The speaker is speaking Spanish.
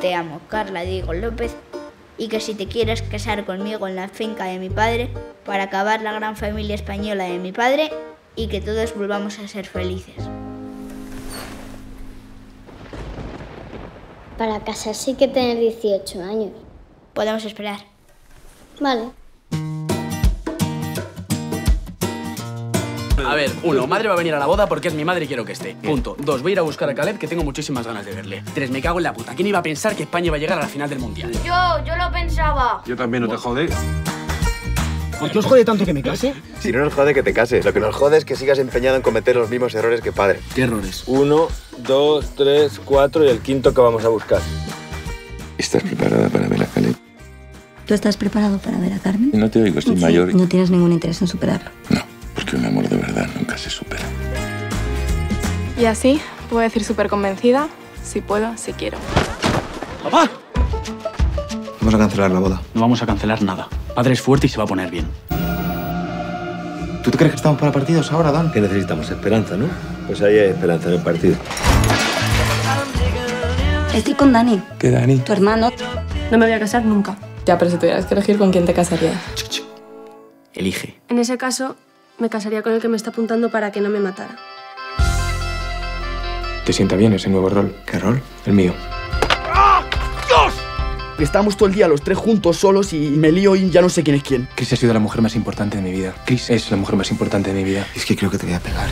te amo, Carla Diego López, y que si te quieres casar conmigo en la finca de mi padre para acabar la gran familia española de mi padre y que todos volvamos a ser felices. Para casarse hay que tener 18 años. Podemos esperar. Vale. A ver, 1, madre va a venir a la boda porque es mi madre y quiero que esté. Punto. 2, voy a ir a buscar a Caleb, que tengo muchísimas ganas de verle. 3, me cago en la puta. ¿Quién iba a pensar que España iba a llegar a la final del Mundial? Yo lo pensaba. Yo también, no te jode. ¿Por qué os jode tanto que me case? Si no nos jode que te cases. Lo que nos jode es que sigas empeñado en cometer los mismos errores que padre. ¿Qué errores? 1, 2, 3, 4 y el quinto que vamos a buscar. ¿Estás preparada para ver a Caleb? ¿Tú estás preparado para ver a Carmen? No te oigo, estoy mayor. No tienes ningún interés en superarlo. No, porque un amor de verdad nunca se supera. Y así puedo decir súper convencida, si puedo, si quiero. ¡Papá! Vamos a cancelar la boda. No vamos a cancelar nada. Padre es fuerte y se va a poner bien. ¿Tú te crees que estamos para partidos ahora, Dan? Que necesitamos esperanza, ¿no? Pues ahí hay esperanza en el partido. Estoy con Dani. ¿Qué Dani? Tu hermano. No me voy a casar nunca. Ya, pero si tuvieras que elegir, ¿con quién te casarías? Chuchu. Elige. En ese caso, me casaría con el que me está apuntando para que no me matara. ¿Te sienta bien ese nuevo rol? ¿Qué rol? El mío. Estamos todo el día los tres juntos, solos, y me lío y ya no sé quién es quién. Chris ha sido la mujer más importante de mi vida. Chris es la mujer más importante de mi vida. Es que creo que te voy a pegar.